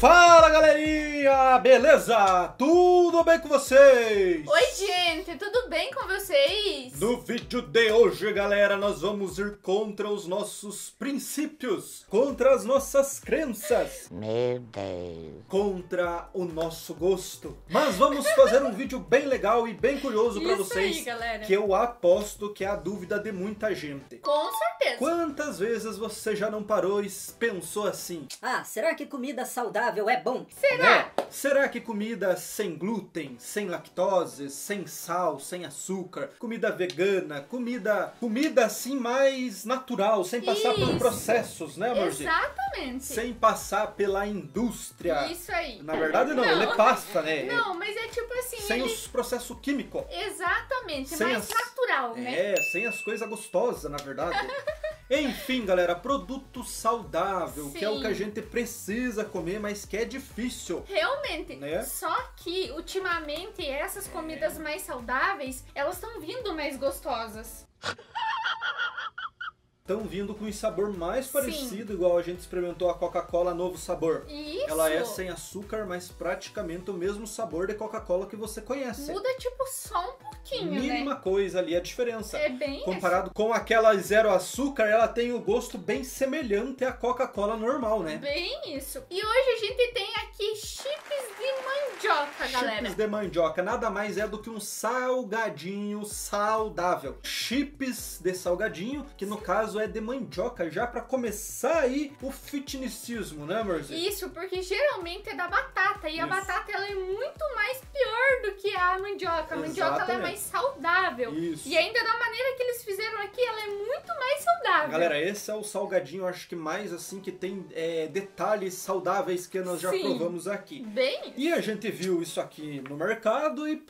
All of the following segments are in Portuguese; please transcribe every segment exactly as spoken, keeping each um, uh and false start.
Fala, galerinha! Beleza? Tudo bem com vocês? Oi, gente! Tudo bem com vocês? No vídeo de hoje, galera, nós vamos ir contra os nossos princípios, contra as nossas crenças. Meu Deus! Contra o nosso gosto. Mas vamos fazer um vídeo bem legal e bem curioso pra vocês. Isso aí, galera. Que eu aposto que é a dúvida de muita gente. Com certeza! Quantas vezes você já não parou e pensou assim? Ah, será que comida saudável é bom? Será? É. Será que comida sem glúten, sem lactose, sem sal, sem açúcar, comida vegana, comida comida assim mais natural, sem passar Isso. por processos, né, amorzinho? Exatamente. Sem passar pela indústria. Isso aí. Na verdade não, não. ele passa, né? Não, mas é tipo assim... Sem ele... os processos químicos. Exatamente, sem mais as... natural, né? É, sem as coisas gostosas, na verdade. Enfim, galera, produto saudável, Sim. que é o que a gente precisa comer, mas que é difícil. Realmente, né? Só que ultimamente essas é. comidas mais saudáveis, elas estão vindo mais gostosas. Estão vindo com um sabor mais parecido, Sim. igual a gente experimentou a Coca-Cola Novo Sabor. Isso. Ela é sem açúcar, mas praticamente o mesmo sabor de Coca-Cola que você conhece. Muda tipo só um pouquinho, Mínima né? Mínima coisa ali, a diferença. É bem Comparado isso. com aquela zero açúcar, ela tem o gosto bem semelhante à Coca-Cola normal, né? Bem isso. E hoje a gente tem aqui chips de mandioca, galera. Chips de mandioca, nada mais é do que um salgadinho saudável. Chips de salgadinho, que no Sim. caso é de mandioca, já pra começar aí o fitnessismo, né, amorzinho? Isso, porque geralmente é da batata, e Isso. a batata ela é muito mais pior do que a mandioca. A Exatamente. mandioca ela é mais saudável. Isso. E ainda da maneira que eles fizeram aqui, ela é muito mais saudável. Galera, esse é o salgadinho, acho que mais assim, que tem é, detalhes saudáveis que nós já Sim. provamos aqui. Bem... E a gente viu isso aqui no mercado e,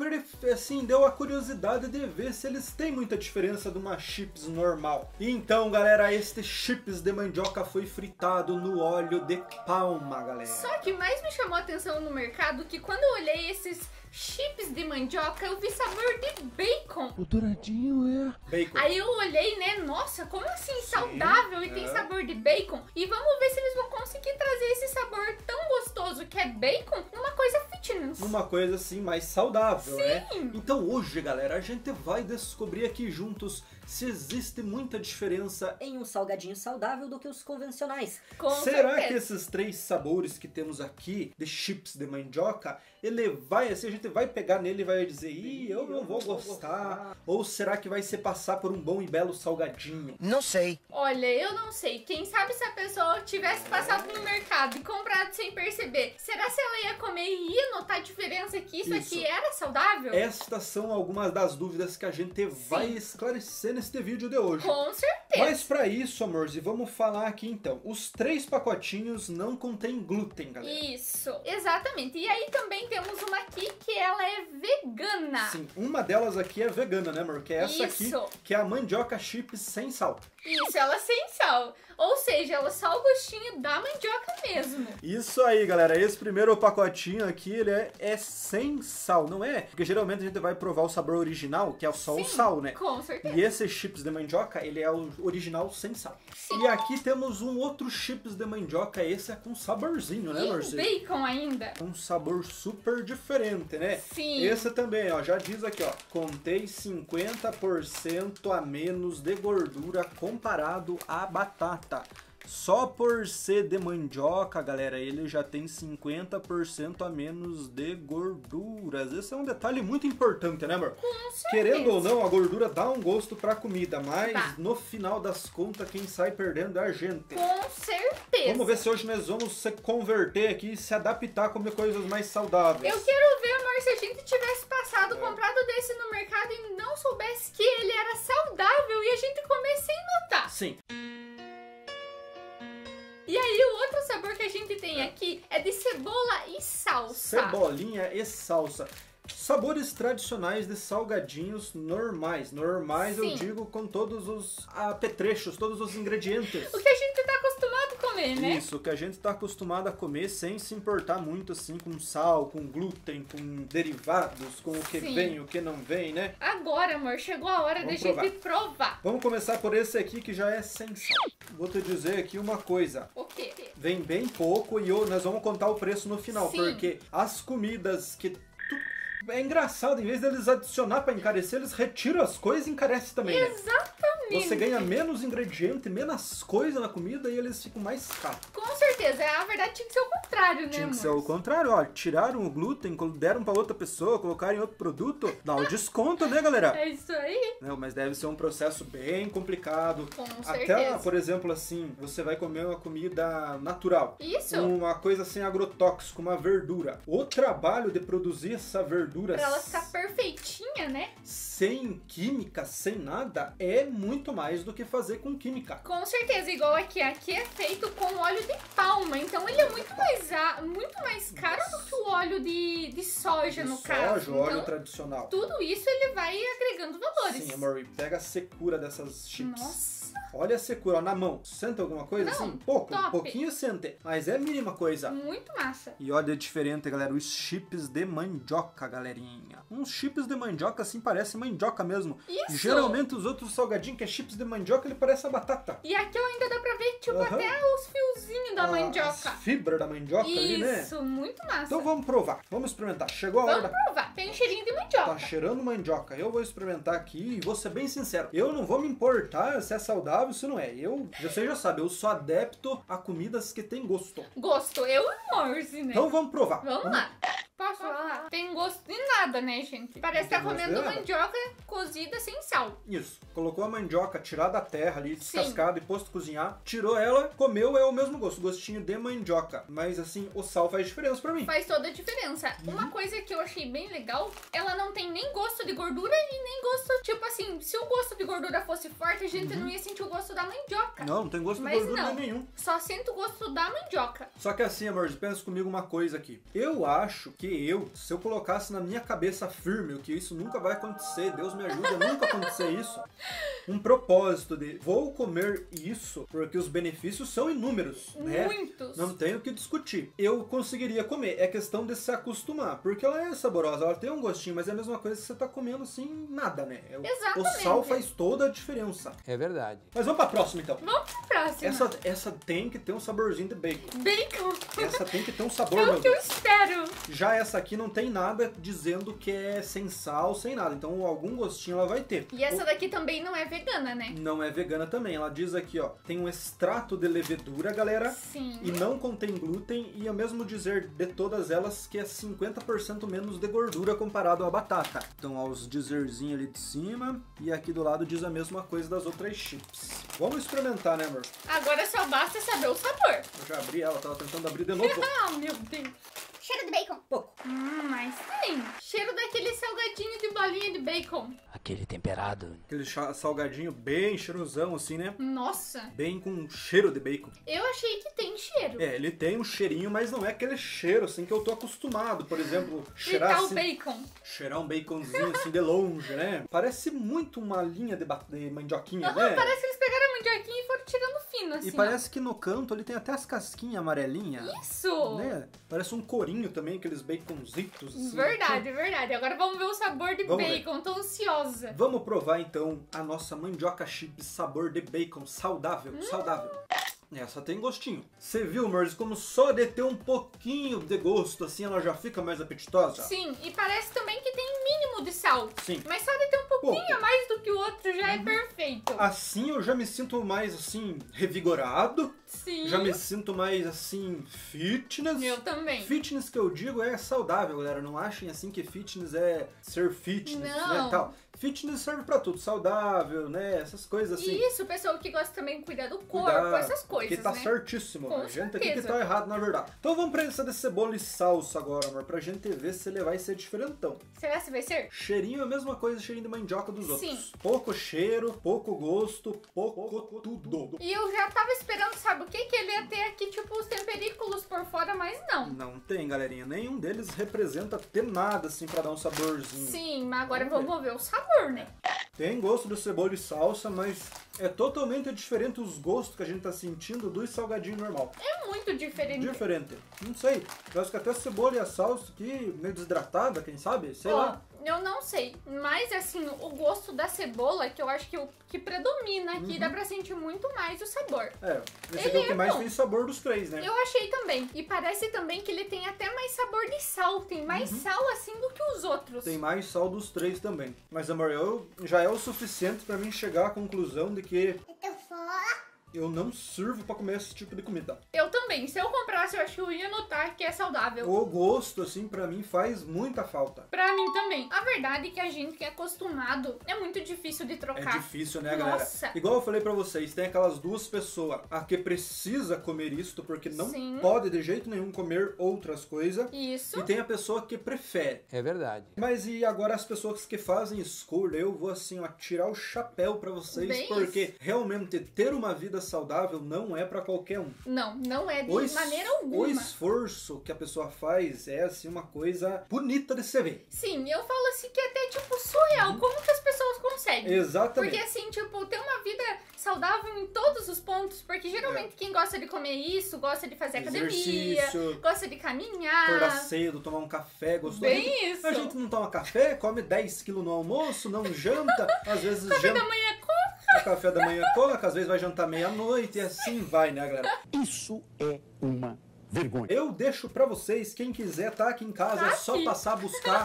assim, deu a curiosidade de ver se eles têm muita diferença de uma chips normal. Então, galera, Galera, este chips de mandioca foi fritado no óleo de palma, galera. Só que mais me chamou a atenção no mercado que quando eu olhei esses chips de mandioca, eu vi sabor de bacon. O douradinho é... Bacon. Aí eu olhei, né? Nossa, como assim Sim, saudável é. e tem sabor de bacon? E vamos ver se eles vão conseguir trazer esse sabor tão gostoso que é bacon numa coisa fitness. Numa coisa assim mais saudável, Sim. né? Então hoje, galera, a gente vai descobrir aqui juntos se existe muita diferença em um salgadinho saudável do que os convencionais. Com Será certeza. que esses três sabores que temos aqui, de chips de mandioca, ele vai assim... vai pegar nele e vai dizer, ih, eu não vou gostar. Ou será que vai se passar por um bom e belo salgadinho? Não sei. Olha, eu não sei. Quem sabe se a pessoa tivesse passado no mercado e comprado sem perceber, será se ela ia comer e ia notar a diferença que isso, isso. aqui era saudável? Estas são algumas das dúvidas que a gente Sim. vai esclarecer neste vídeo de hoje. Com certeza. Mas pra isso, amorzinho, vamos falar aqui então. Os três pacotinhos não contêm glúten, galera. Isso, exatamente. E aí também temos uma aqui que ela é vegana. Sim, uma delas aqui é vegana, né, amor? Que é essa Isso. aqui, que é a mandioca chips sem sal. Isso, ela sem sal. Ou seja, ela só o gostinho da mandioca mesmo. Isso aí, galera. Esse primeiro pacotinho aqui, ele é, é sem sal, não é? Porque geralmente a gente vai provar o sabor original, que é só Sim, o sal, né? Com certeza. E esse chips de mandioca, ele é o original sem sal. Sim. E aqui temos um outro chips de mandioca, esse é com saborzinho, né, Marcelo? E bacon ainda. Um sabor super diferente, né? Sim. Esse também, ó, já diz aqui, ó. Contém cinquenta por cento a menos de gordura comparado à batata. Só por ser de mandioca, galera, ele já tem cinquenta por cento a menos de gorduras. Esse é um detalhe muito importante, né, amor? Querendo ou não, a gordura dá um gosto pra comida, mas tá. no final das contas, quem sai perdendo é a gente. Com certeza. Vamos ver se hoje nós vamos se converter aqui e se adaptar a comer coisas mais saudáveis. Eu quero ver, amor, se a gente tivesse passado, é. comprado desse no mercado e não soubesse que ele era saudável e a gente comer sem notar. Sim. E aí o outro sabor que a gente tem aqui é de cebola e salsa. Cebolinha e salsa. Sabores tradicionais de salgadinhos normais. Normais, Sim. eu digo, com todos os apetrechos, todos os ingredientes. O que a gente tá acostumado a comer, né? Isso, o que a gente tá acostumado a comer sem se importar muito, assim, com sal, com glúten, com derivados, com o que Sim. vem, o que não vem, né? Agora, amor, chegou a hora da gente provar. Vamos começar por esse aqui que já é sem sal. Vou te dizer aqui uma coisa. O quê? vem bem pouco e eu, nós vamos contar o preço no final. Sim. Porque as comidas que... Tu... É engraçado, em vez deles adicionar para encarecer, eles retiram as coisas e encarecem também. Exatamente. Né? Você ganha menos ingrediente, menos coisa na comida e eles ficam mais caros. Com certeza, a verdade tinha que ser o contrário, né, Tinha que ser o contrário, ó. Tiraram o glúten, deram para outra pessoa, colocaram em outro produto, dá o desconto, né, galera? É isso aí. Não, mas deve ser um processo bem complicado. Com certeza. Até, por exemplo, assim, você vai comer uma comida natural. Isso. Uma coisa sem agrotóxico, uma verdura. O trabalho de produzir essa verdura... Pra ela ficar perfeitinha, né? Sem química, sem nada, é muito mais do que fazer com química. Com certeza, igual aqui. Aqui é feito com óleo de palma, então ele é muito mais, muito mais caro do que o óleo de, de soja, de no soja, caso. Óleo então, tradicional. Tudo isso ele vai agregando valores. Sim, amor, pega a secura dessas chips. Nossa. Olha a secura, ó, na mão. Senta alguma coisa? Não, assim? Pouco, top. Um pouquinho sente. Mas é a mínima coisa. Muito massa. E olha, é diferente, galera. Os chips de mandioca, galerinha. Uns chips de mandioca, assim, parece mandioca mesmo. Isso. Geralmente os outros salgadinhos, que é chips de mandioca, ele parece a batata. E aqui ainda dá pra ver, tipo, uhum. até os fiozinhos da ah, mandioca. As fibras da mandioca Isso, ali, né? Isso, muito massa. Então vamos provar. Vamos experimentar. Chegou a vamos hora. Vamos provar. Da... Tem um cheirinho de mandioca. Tá cheirando mandioca. Eu vou experimentar aqui e vou ser bem sincero. Eu não vou me importar se é saudável. Isso não é. Eu, você já sabe, eu sou adepto a comidas que tem gosto. Gosto, eu morse, né? Então vamos provar. Vamos hum. lá. Posso falar? Tem gosto de nada, né, gente? Parece que tá comendo mandioca cozida sem sal. Isso. Colocou a mandioca tirada da terra ali, descascada e posto a cozinhar. Tirou ela, comeu, é o mesmo gosto. Gostinho de mandioca. Mas assim, o sal faz diferença pra mim. Faz toda a diferença. Hum. Uma coisa que eu achei bem legal, ela não tem nem gosto de gordura e nem gosto, tipo assim, se o gosto de gordura fosse forte, a gente hum. não ia sentir o gosto da mandioca. Não, não tem gosto de gordura nenhum. Só sinto o gosto da mandioca. Só que assim, amor, pensa comigo uma coisa aqui. Eu acho que eu, se eu colocasse na minha cabeça firme, que isso nunca vai acontecer, Deus me ajuda, nunca acontecer isso, um propósito de vou comer isso, porque os benefícios são inúmeros, né? Muitos. Não tenho o que discutir. Eu conseguiria comer, é questão de se acostumar, porque ela é saborosa, ela tem um gostinho, mas é a mesma coisa que você tá comendo assim, nada, né? Exatamente. O sal faz toda a diferença. É verdade. Mas vamos pra próxima, então. Vamos pra próxima. Essa, essa tem que ter um saborzinho de bacon. Bacon? Essa tem que ter um sabor, é o que eu espero. Já é essa aqui não tem nada dizendo que é sem sal, sem nada. Então algum gostinho ela vai ter. E essa daqui também não é vegana, né? Não é vegana também. Ela diz aqui, ó, tem um extrato de levedura, galera. Sim. E não contém glúten. E ao mesmo dizer de todas elas que é cinquenta por cento menos de gordura comparado à batata. Então ó, os dizerzinhos ali de cima. E aqui do lado diz a mesma coisa das outras chips. Vamos experimentar, né, amor? Agora só basta saber o sabor. Eu já abri ela, tava tentando abrir de novo. Ah, meu Deus. Cheiro de bacon. Pouco. Hum, mas tem. Cheiro daquele salgadinho de bolinha de bacon. Aquele temperado. Aquele salgadinho bem cheirosão assim, né? Nossa. Bem com cheiro de bacon. Eu achei que tem cheiro. É, ele tem um cheirinho, mas não é aquele cheiro assim que eu tô acostumado. Por exemplo, cheirar assim, bacon. Cheirar um baconzinho assim de longe, né? Parece muito uma linha de, de mandioquinha, uhum, né? Parece que eles pegaram a mandioquinha e foram tirando fino assim. E parece ó. que no canto ele tem até as casquinhas amarelinhas. Isso. Né? Parece um corinho também, aqueles baconzitos. Assim, verdade, aqui. verdade. Agora vamos ver o sabor de vamos bacon, ver. Tô ansiosa. Vamos provar então a nossa mandioca chips sabor de bacon saudável, hum. saudável. Essa tem gostinho. Você viu, Merz, como só de ter um pouquinho de gosto, assim, ela já fica mais apetitosa? Sim, e parece também que tem mínimo de sal. Sim. Mas só de ter um pouquinho Pouco. a mais do que o outro já uhum. é perfeito. Assim eu já me sinto mais, assim, revigorado. Sim. Já me sinto mais, assim, fitness. Eu também. Fitness que eu digo é saudável, galera. Não achem, assim, que fitness é ser fitness, Não. né, tal. Fitness serve pra tudo, saudável, né? Essas coisas assim. Isso, pessoal que gosta também de cuidar do corpo, cuidar, essas coisas, que tá né? certíssimo. A gente aqui que tá errado, na verdade. Então vamos pra essa de cebola e salsa agora, amor, pra gente ver se ele vai ser diferentão. Será que vai ser? Cheirinho é a mesma coisa, cheirinho de mandioca dos outros. Sim. Pouco cheiro, pouco gosto, pouco tudo. E eu já tava esperando, sabe o que? Que ele ia ter aqui, tipo, os temperículos por fora, mas não. Não tem, galerinha. Nenhum deles representa ter nada, assim, pra dar um saborzinho. Sim, mas agora vamos ver o sabor. Né? Tem gosto de cebola e salsa, mas É totalmente diferente os gostos que a gente tá sentindo dos salgadinhos normal. É muito diferente. Diferente. Não sei. Parece que até a cebola e a salsa aqui, meio desidratada, quem sabe? Sei oh, lá. Eu não sei. Mas, assim, o gosto da cebola, que eu acho que, o, que predomina aqui, uhum. dá pra sentir muito mais o sabor. É. Esse ele aqui é o que é mais bom. Tem sabor dos três, né? Eu achei também. E parece também que ele tem até mais sabor de sal. Tem mais uhum. sal, assim, do que os outros. Tem mais sal dos três também. Mas, amor, eu, já é o suficiente pra mim chegar à conclusão de que eu não sirvo pra comer esse tipo de comida. Eu também. Se eu comprasse, eu acho que eu ia notar que é saudável. O gosto, assim, pra mim faz muita falta. Pra mim também. A verdade é que a gente que é acostumado é muito difícil de trocar. É difícil, né, galera? Nossa. Igual eu falei pra vocês, tem aquelas duas pessoas a que precisa comer isto porque não Sim. pode de jeito nenhum comer outras coisas. Isso. E tem a pessoa que prefere. É verdade. Mas e agora as pessoas que fazem escolha, eu vou, assim, ó, tirar o chapéu pra vocês. Bem porque isso. realmente ter uma vida saudável não é pra qualquer um. Não, não é de o maneira alguma. O esforço que a pessoa faz é, assim, uma coisa bonita de se ver. Sim, eu falo assim que até, tipo, surreal. Uhum. Como que as pessoas conseguem? Exatamente. Porque, assim, tipo, ter uma vida saudável em todos os pontos, porque geralmente é. quem gosta de comer isso, gosta de fazer Exercício, academia, gosta de caminhar. Acordar cedo, tomar um café gostoso. Bem isso. A gente não toma café, come dez quilos no almoço, não janta, às vezes janta. Café da manhã come. O café da manhã come, às vezes vai jantar meia-noite e assim vai, né, galera? Isso é uma vergonha. Eu deixo pra vocês, quem quiser tá aqui em casa, tá é só aqui. Passar a buscar.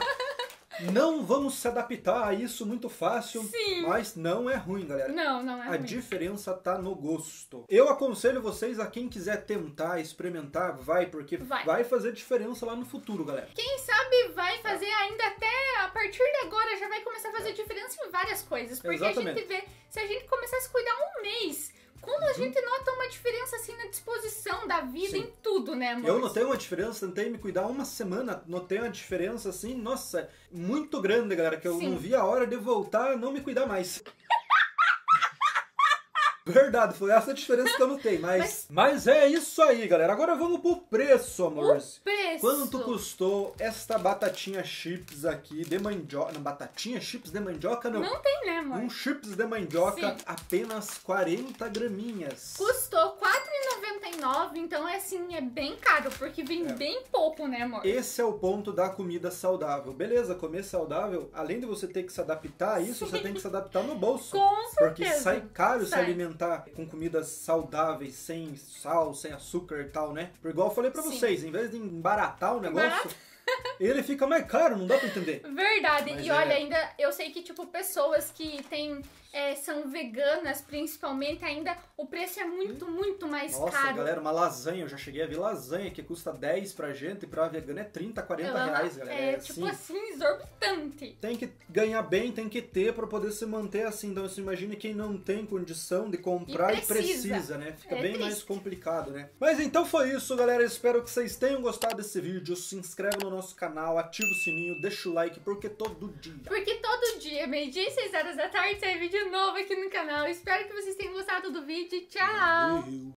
Não vamos se adaptar a isso muito fácil, Sim. mas não é ruim, galera. Não, não é ruim. A diferença tá no gosto. Eu aconselho vocês a quem quiser tentar, experimentar, vai, porque vai, vai fazer diferença lá no futuro, galera. Quem sabe vai fazer ainda até, a partir de agora, já vai começar a fazer diferença em várias coisas. Porque Exatamente. A gente vê, se a gente começar a se cuidar um mês... Como a gente nota uma diferença, assim, na disposição da vida, Sim. em tudo, né, amor? Eu notei uma diferença, tentei me cuidar uma semana, notei uma diferença, assim, nossa, muito grande, galera, que eu Sim. não vi a hora de voltar a não me cuidar mais. Verdade, foi essa a diferença que eu notei, mas, mas... Mas é isso aí, galera. Agora vamos pro preço, amores. O preço. Quanto custou esta batatinha chips aqui de mandioca? Não, batatinha chips de mandioca não. Não tem, né, amor? Um chips de mandioca, Sim. apenas quarenta graminhas. Custou quatro reais e noventa e nove centavos, então, é assim, é bem caro, porque vem é. bem pouco, né, amor? Esse é o ponto da comida saudável. Beleza, comer saudável, além de você ter que se adaptar a isso, Sim. você tem que se adaptar no bolso. Com certeza. Porque sai caro sai. se alimentar com comidas saudáveis, sem sal, sem açúcar e tal, né? Por igual eu falei pra Sim. vocês, em vez de embaratar o negócio... Barata. Ele fica mais caro, não dá pra entender. Verdade, mas e é... olha, ainda eu sei que, tipo, pessoas que tem, é, são veganas, principalmente, ainda o preço é muito, muito mais Nossa, caro. Nossa, galera, uma lasanha, eu já cheguei a ver lasanha que custa dez pra gente e pra vegana é trinta, quarenta reais, galera. É, é tipo assim, assim, exorbitante. Tem que ganhar bem, tem que ter pra poder se manter assim. Então, você imagina quem não tem condição de comprar e precisa, e precisa né? Fica é bem triste. mais complicado, né? Mas então foi isso, galera. Espero que vocês tenham gostado desse vídeo. Se inscreve no nosso canal, ativa o sininho, deixa o like, porque todo dia. Porque todo dia, meio-dia e seis horas da tarde, sai vídeo novo aqui no canal. Espero que vocês tenham gostado do vídeo. Tchau! Valeu.